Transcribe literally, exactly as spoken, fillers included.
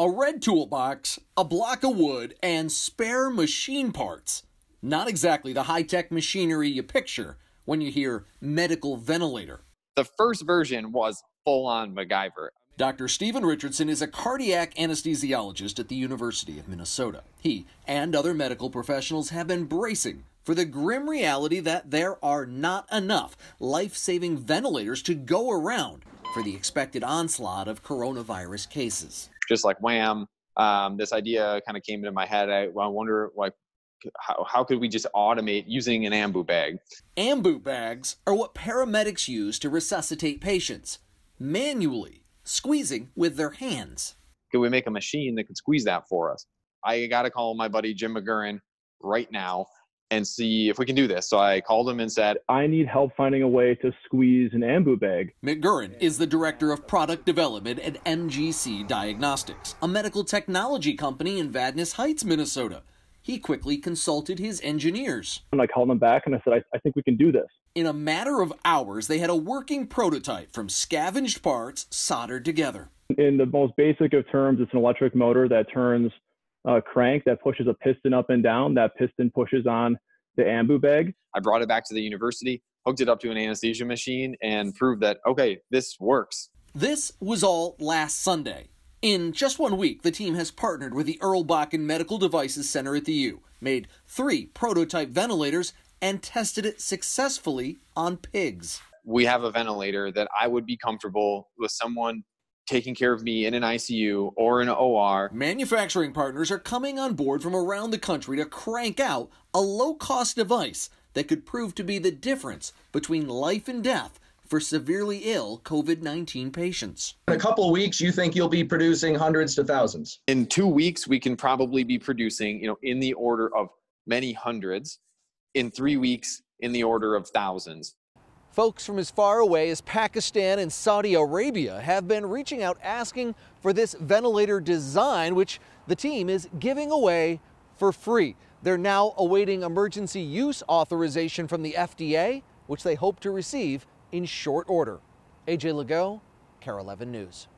A red toolbox, a block of wood, and spare machine parts. Not exactly the high-tech machinery you picture when you hear medical ventilator. The first version was full-on MacGyver. Doctor Steven Richardson is a cardiac anesthesiologist at the University of Minnesota. He and other medical professionals have been bracing for the grim reality that there are not enough life-saving ventilators to go around for the expected onslaught of coronavirus cases. Just like wham, um, this idea kind of came into my head. I, I wonder, like, how, how could we just automate using an ambu bag? Ambu bags are what paramedics use to resuscitate patients, manually squeezing with their hands. Could we make a machine that could squeeze that for us? I got to call my buddy Jim McGurran right now and see if we can do this. So I called him and said, I need help finding a way to squeeze an ambu bag. McGurran is the director of product development at M G C Diagnostics, a medical technology company in Vadnais Heights, Minnesota. He quickly consulted his engineers. And I called them back and I said, I, I think we can do this. In a matter of hours, they had a working prototype from scavenged parts soldered together. In the most basic of terms, it's an electric motor that turns a crank that pushes a piston up and down. That piston pushes on the ambu bag. I brought it back to the university, hooked it up to an anesthesia machine, and proved that, okay, this works. This was all last Sunday. In just one week, the team has partnered with the Earl Bakken Medical Devices Center at the U, made three prototype ventilators, and tested it successfully on pigs. We have a ventilator that I would be comfortable with someone taking care of me in an I C U or an O R. Manufacturing partners are coming on board from around the country to crank out a low-cost device that could prove to be the difference between life and death for severely ill COVID nineteen patients. In a couple of weeks, you think you'll be producing hundreds to thousands. In two weeks, we can probably be producing, you know, in the order of many hundreds. In three weeks, in the order of thousands. Folks from as far away as Pakistan and Saudi Arabia have been reaching out asking for this ventilator design, which the team is giving away for free. They're now awaiting emergency use authorization from the F D A, which they hope to receive in short order. A J Legault, KARE eleven News.